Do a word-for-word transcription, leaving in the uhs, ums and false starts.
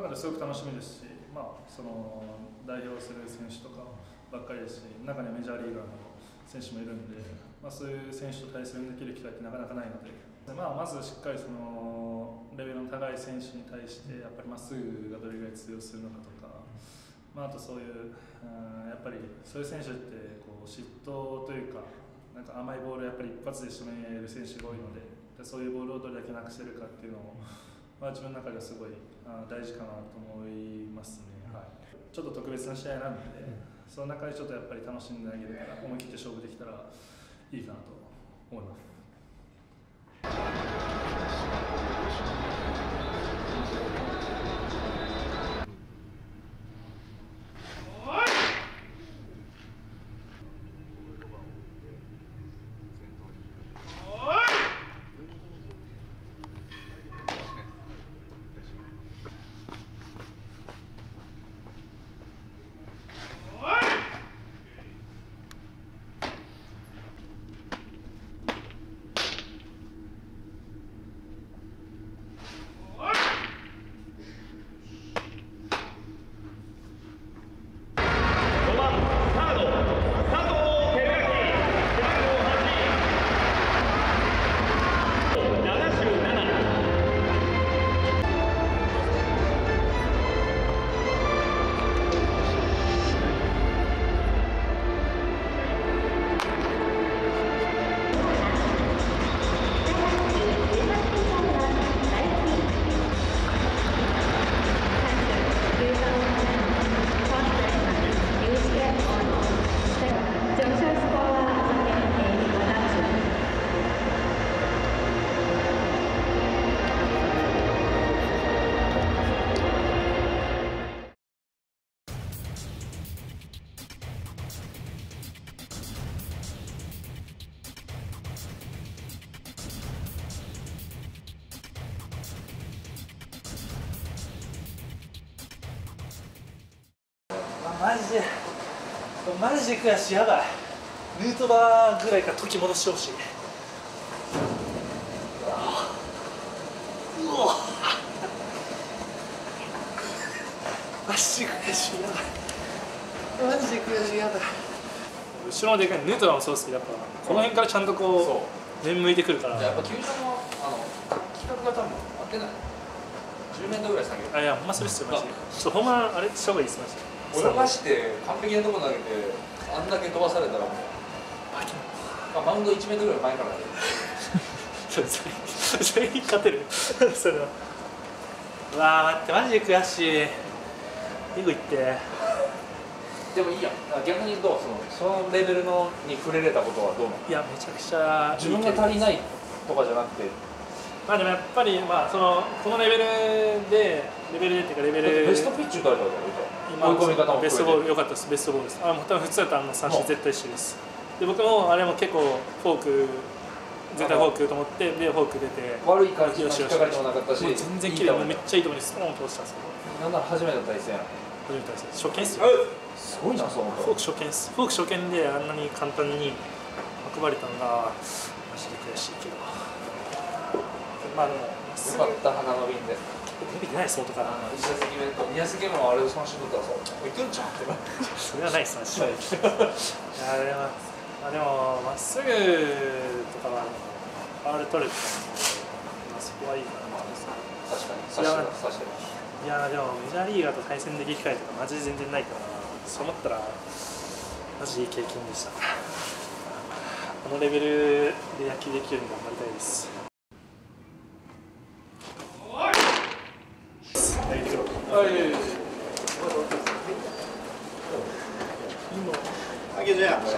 中ですごく楽しみですし、まあ、その代表する選手とかばっかりですし、中にはメジャーリーガーの選手もいるので、まあ、そういう選手と対戦できる機会ってなかなかないので、まあ、まずしっかりそのレベルの高い選手に対してやっぱりまっすぐがどれぐらい通用するのかとか、まあ、あとそういう、うん、やっぱりそういう選手ってこう嫉妬というか、なんか甘いボールをやっぱり一発で仕留める選手が多いので、そういうボールをどれだけなくせるかっていうのを、まあ、自分の中ではすごい大事かなと思いますね、はい、ちょっと特別な試合なので、その中でちょっとやっぱり楽しんで投げれたら、思い切って勝負できたらいいかなと思います。マジでマジで悔しい、やばい。ヌートバーぐらいから時戻してほしい。うおマジで悔しい、やばい。マジで悔しい、やばい。後ろのでかいヌートバーもそうですけど、やっぱこの辺からちゃんとこう面向いてくるから、やっぱ球場の規格が多分合ってない。じゅうメートルぐらい下げる。あ、いや、ほんまそれっすよ、マジで。ちょっとほんまあれした方がいいっす、マジで。泳がして完璧なところ投げて、あんだけ飛ばされたらもう、まあ、マウンドいちメートルぐらい前からそれ、それに勝てるそれは。うわー、待って、マジで悔しい。リグ行ってでもいいやん。逆にどう、その、そのレベルのに触れれたことはどうなの？いや、めちゃくちゃ自分が足りないとかじゃなくて、まあでもやっぱり、まあ、そのこのレベルで、レベルでっていうか、レベルベストピッチ打たれたわけだよね。追い込み方もベストボール良かったです。ベストボールです。あ、もう多分普通だったらあの三振絶対一緒です。で、僕もあれも結構フォーク、絶対フォークと思って、でフォーク出て悪い感じの引っかかりもなかったし、全然綺麗、めっちゃいいところにスポーンと落ちたんですけど、なんなら初めての対戦初めての対戦初見っすよ。すごいな、そう。フォーク初見っす。フォーク初見であんなに簡単に運ばれたのがマジで悔しいけど、まあでも良かった。花の瓶で出てきないです、外から。に打席目もあれを三振取ったらさ、いくんちゃうってそれはないです、三振。でも、まっすぐとかは、あれ取れてたので、そこはいいかな。確かに、刺してる。いや、でもメジャーリーガーと対戦できる機会とか、マジで全然ないから、そう思ったら、マジでいい経験でした。あのレベルで野球できるように頑張りたいです。あ、いやいやいや。